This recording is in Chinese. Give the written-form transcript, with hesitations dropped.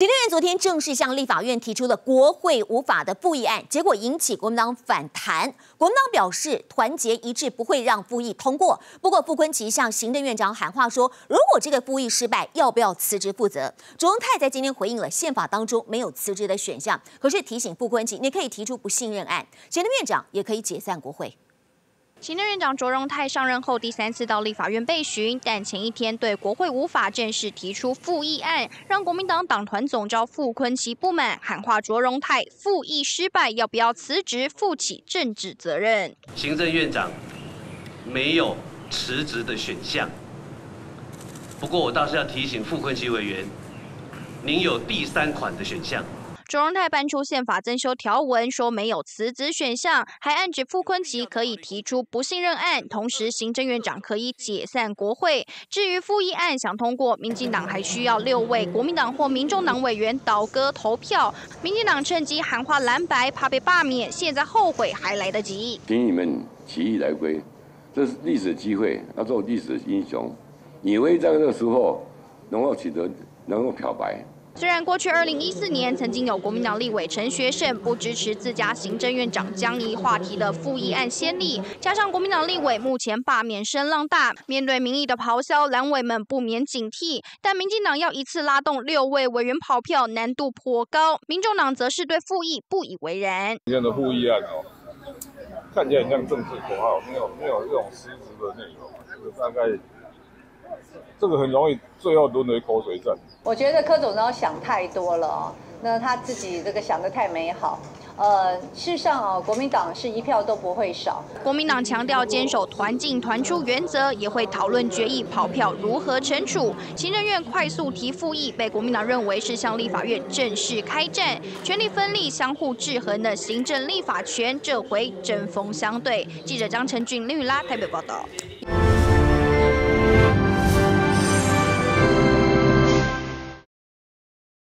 行政院昨天正式向立法院提出了国会无法的复议案，结果引起国民党反弹。国民党表示团结一致，不会让复议通过。不过傅崐萁向行政院长喊话说，如果这个复议失败，要不要辞职负责？卓荣泰在今天回应了宪法当中没有辞职的选项，可是提醒傅崐萁，你可以提出不信任案，行政院长也可以解散国会。 行政院长卓荣泰上任后第三次到立法院被询，但前一天对国会无法正式提出复议案，让国民党党团总召傅崐萁不满，喊话卓荣泰复议失败要不要辞职，负起政治责任。行政院长没有辞职的选项，不过我倒是要提醒傅崐萁委员，您有第三款的选项。 卓荣泰搬出宪法增修条文，说没有辞职选项，还暗指傅崐萁可以提出不信任案，同时行政院长可以解散国会。至于复议案想通过，民进党还需要6位国民党或民众党委员倒戈投票。民进党趁机喊话蓝白，怕被罢免，现在后悔还来得及。请你们起义来归，这是历史机会，要做历史英雄。你会在这个时候能够取得，能够漂白。 虽然过去2014年曾经有国民党立委陈学圣不支持自家行政院长江宜桦提的复议案先例，加上国民党立委目前罢免声浪大，面对民意的咆哮，蓝委们不免警惕。但民进党要一次拉动6位委员跑票，难度颇高。民众党则是对复议不以为然。今天的复议案哦，看起来很像政治口号，没有这种实质的内容，这个大概。 这个很容易，最后沦为口水战。我觉得柯总呢想太多了哦，那他自己这个想得太美好。事实上啊，国民党是一票都不会少。国民党强调坚守团进团出原则，也会讨论决议跑票如何惩处。行政院快速提复议，被国民党认为是向立法院正式开战，权力分立、相互制衡的行政立法权，这回针锋相对。记者张承俊、林雨拉台北报道。